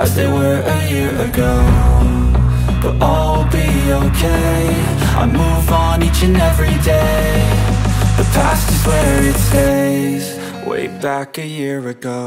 as they were a year ago. But all will be okay, I move on each and every day. The past is where it stays, way back a year ago.